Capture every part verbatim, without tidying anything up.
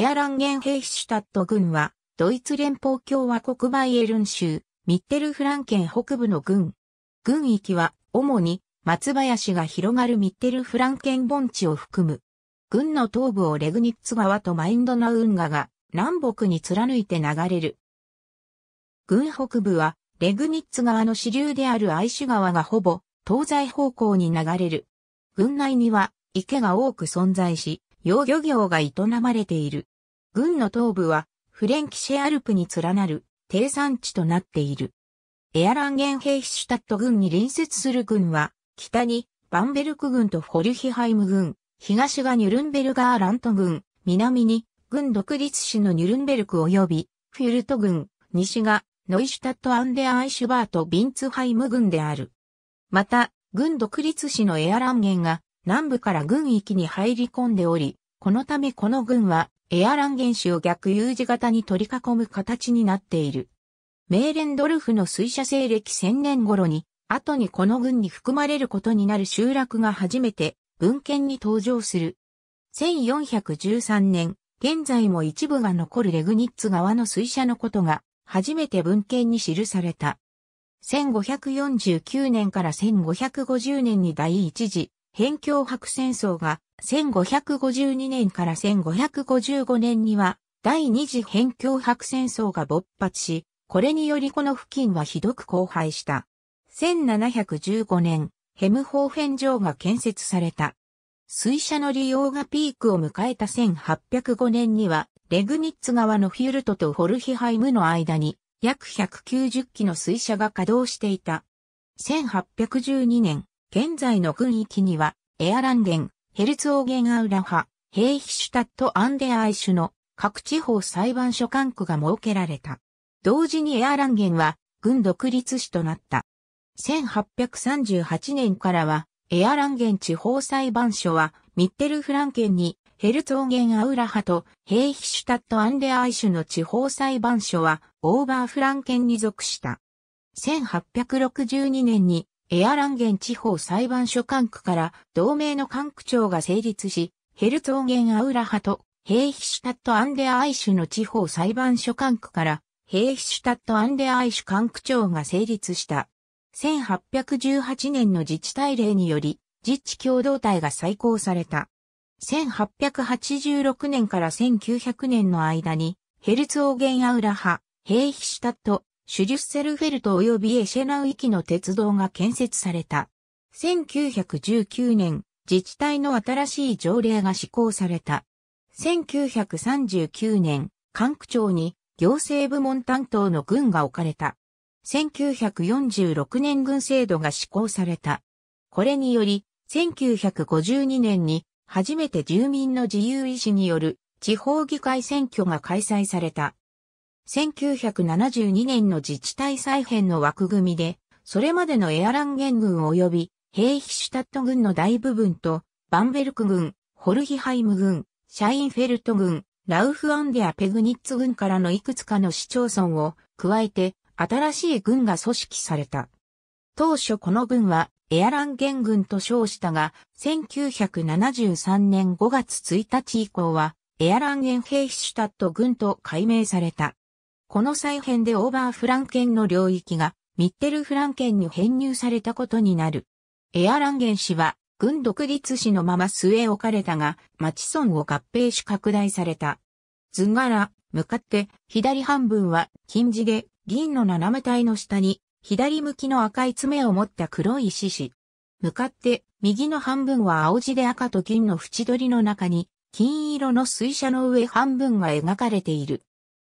エアランゲンヘイシュタット郡は、ドイツ連邦共和国バイエルン州、ミッテルフランケン北部の郡。郡域は、主に、松林が広がるミッテルフランケン盆地を含む。郡の東部をレグニッツ川とマインドナウ運河が、南北に貫いて流れる。郡北部は、レグニッツ川の支流であるアイシュ川がほぼ、東西方向に流れる。郡内には、池が多く存在し、養魚業が営まれている。郡の東部はフレンキシェアルプに連なる低山地となっている。エアランゲンヘイシュタット郡に隣接する郡は、北にバンベルク郡とフォルヒハイム郡、東がニュルンベルガーラント郡、南に郡独立市のニュルンベルク及びフュルト郡、西がノイシュタット・アンデア・アイシュバート・ビンツハイム郡である。また、郡独立市のエアランゲンが、南部から郡域に入り込んでおり、このためこの郡はエアランゲン市を逆 U 字型に取り囲む形になっている。メーレンドルフの水車西暦せんねん頃に、後にこの郡に含まれることになる集落が初めて文献に登場する。せんよんひゃくじゅうさんねん、現在も一部が残るレグニッツ川の水車のことが初めて文献に記された。せんごひゃくよんじゅうきゅうねんからせんごひゃくごじゅうねんに第一次辺境白戦争が、せんごひゃくごじゅうにねんからせんごひゃくごじゅうごねんには第二次辺境白戦争が勃発し、これによりこの付近はひどく荒廃した。せんななひゃくじゅうごねん、ヘムホーフェン城が建設された。水車の利用がピークを迎えたせんはっぴゃくごねんには、レグニッツ川のフュルトとフォルヒハイムの間に約ひゃくきゅうじゅっきの水車が稼働していた。せんはっぴゃくじゅうにねん、現在の郡域には、エアランゲン、ヘルツオーゲンアウラハ、ヘイヒシュタット・アンデア・アイシュの各地方裁判所管区が設けられた。同時にエアランゲンは、郡独立市となった。せんはっぴゃくさんじゅうはちねんからは、エアランゲン地方裁判所は、ミッテルフランケンに、ヘルツオーゲンアウラハとヘイヒシュタット・アンデア・アイシュの地方裁判所は、オーバーフランケンに属した。せんはっぴゃくろくじゅうにねんに、エアランゲン地方裁判所管区から同盟の管区長が成立し、ヘルツオーゲンアウラハとヘイヒシュタット・アンデア・アイシュの地方裁判所管区からヘイヒシュタット・アンデア・アイシュ管区長が成立した。せんはっぴゃくじゅうはちねんの自治体令により、自治共同体が再興された。せんはっぴゃくはちじゅうろくねんからせんきゅうひゃくねんの間に、ヘルツオーゲンアウラハ、ヘイヒシュタット、シュリュッセルフェルト及びエシェナウ域の鉄道が建設された。せんきゅうひゃくじゅうきゅうねん、自治体の新しい条例が施行された。せんきゅうひゃくさんじゅうきゅうねん、管区長に行政部門担当の郡が置かれた。せんきゅうひゃくよんじゅうろくねん郡制度が施行された。これにより、せんきゅうひゃくごじゅうにねんに初めて住民の自由意志による地方議会選挙が開催された。せんきゅうひゃくななじゅうにねんの自治体再編の枠組みで、それまでのエアランゲン郡及びヘイヒシュタット郡の大部分と、バンベルク郡、ホルヒハイム郡、シャインフェルト郡、ラウフアンデア・ペグニッツ郡からのいくつかの市町村を加えて、新しい郡が組織された。当初この郡はエアランゲン郡と称したが、せんきゅうひゃくななじゅうさんねんごがつついたち以降は、エアランゲンヘイシュタット郡と改名された。この再編でオーバーフランケンの領域がミッテルフランケンに編入されたことになる。エアランゲン市は郡独立市のまま据え置かれたが、町村を合併し拡大された。図柄、向かって左半分は金地で銀の斜め体の下に左向きの赤い爪を持った黒い獅子。向かって右の半分は青地で赤と銀の縁取りの中に金色の水車の上半分が描かれている。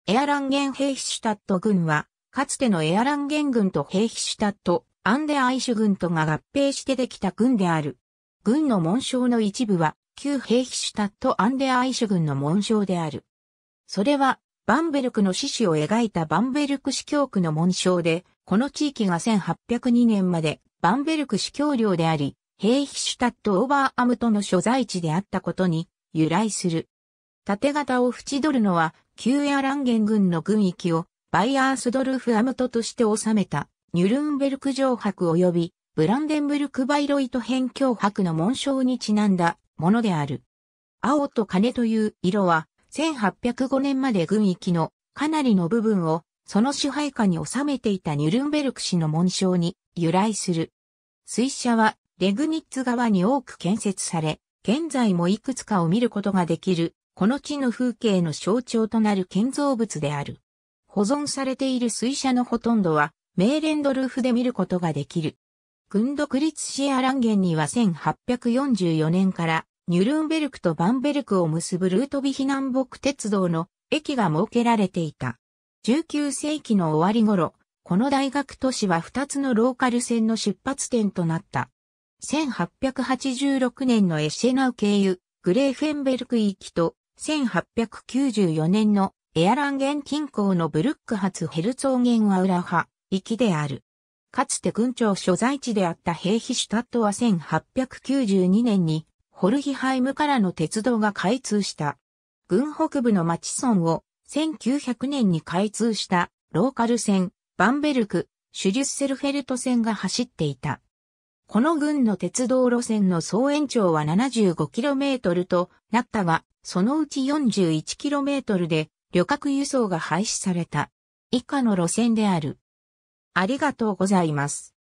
エアランゲンヘイシュタット郡は、かつてのエアランゲン郡とヘイヒシュタット・アンデア・アイシュ郡とが合併してできた郡である。郡の紋章の一部は、旧ヘイヒシュタット・アンデア・アイシュ郡の紋章である。それは、バンベルクの獅子を描いたバンベルク司教区の紋章で、この地域がせんはっぴゃくにねんまでバンベルク司教領であり、ヘイヒシュタット・オーバーアムトの所在地であったことに由来する。縦型を縁取るのは、旧エアランゲン郡の郡域をバイアースドルフアムトとして治めたニュルンベルク城伯及びブランデンブルクバイロイト辺境伯の紋章にちなんだものである。青と金という色はせんはっぴゃくごねんまで軍域のかなりの部分をその支配下に収めていたニュルンベルク市の紋章に由来する。水車はレグニッツ側に多く建設され、現在もいくつかを見ることができる、この地の風景の象徴となる建造物である。保存されている水車のほとんどは、メーレンドルーフで見ることができる。軍独立シアラン県にはせんはっぴゃくよんじゅうよねんから、ニュルンベルクとバンベルクを結ぶルートヴィヒ南北鉄道の駅が設けられていた。じゅうきゅうせいきの終わり頃、この大学都市はふたつのローカル線の出発点となった。せんはっぴゃくはちじゅうろくねんのエシェナウ経由、グレーフェンベルク行きと、せんはっぴゃくきゅうじゅうよねんのエアランゲン近郊のブルック発ヘルツォーゲンアウラハ行きである。かつて軍庁所在地であったヘーヒシュタットはせんはっぴゃくきゅうじゅうにねんにホルヒハイムからの鉄道が開通した。軍北部の町村をせんきゅうひゃくねんに開通したローカル線バンベルク・シュリュッセルフェルト線が走っていた。この郡の鉄道路線の総延長は ななじゅうごキロメートル となったが、そのうち よんじゅういちキロメートル で旅客輸送が廃止された。以下の路線である。ありがとうございます。